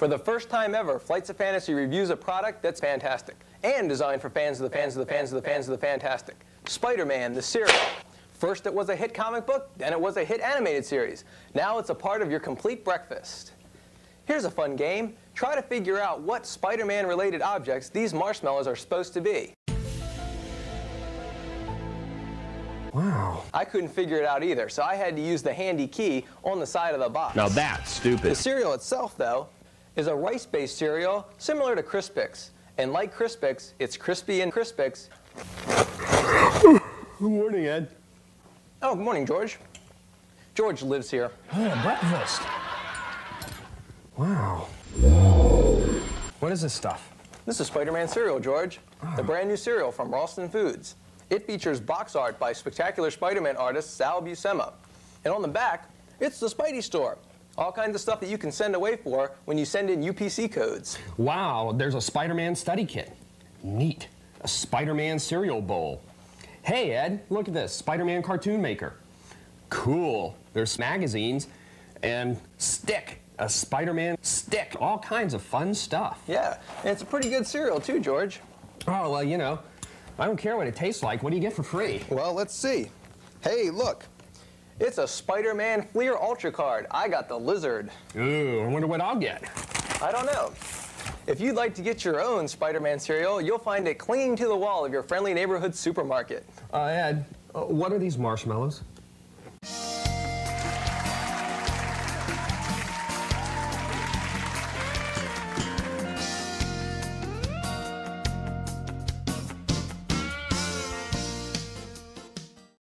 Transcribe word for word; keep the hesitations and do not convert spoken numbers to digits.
For the first time ever, Flights of Fantasy reviews a product that's fantastic and designed for fans of the fans of the fans of the fans of the fantastic. Spider-Man, the series. First it was a hit comic book, then it was a hit animated series. Now it's a part of your complete breakfast. Here's a fun game. Try to figure out what Spider-Man related objects these marshmallows are supposed to be. Wow. I couldn't figure it out either, so I had to use the handy key on the side of the box. Now that's stupid. The cereal itself, though, is a rice-based cereal similar to Crispix. And like Crispix, it's crispy in Crispix. Good morning, Ed. Oh, good morning, George. George lives here. Oh, breakfast. Wow. What is this stuff? This is Spider-Man cereal, George. Oh. The brand new cereal from Ralston Foods. It features box art by spectacular Spider-Man artist Sal Buscema. And on the back, it's the Spidey store. All kinds of stuff that you can send away for when you send in U P C codes. Wow, there's a Spider-Man study kit. Neat. A Spider-Man cereal bowl. Hey, Ed, look at this. Spider-Man cartoon maker. Cool. There's magazines and stick. A Spider-Man stick. All kinds of fun stuff. Yeah, and it's a pretty good cereal too, George. Oh, well, you know, I don't care what it tastes like. What do you get for free? Well, let's see. Hey, look. It's a Spider-Man Fleer Ultra card. I got the lizard. Ooh, I wonder what I'll get. I don't know. If you'd like to get your own Spider-Man cereal, you'll find it clinging to the wall of your friendly neighborhood supermarket. Uh, Ed, uh, what are these marshmallows?